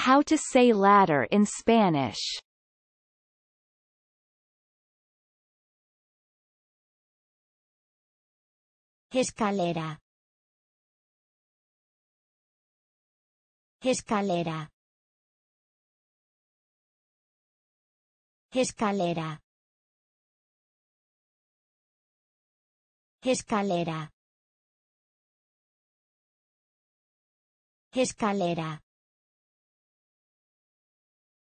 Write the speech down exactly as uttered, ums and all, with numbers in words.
How to say ladder in Spanish. Escalera. Escalera. Escalera. Escalera. Escalera.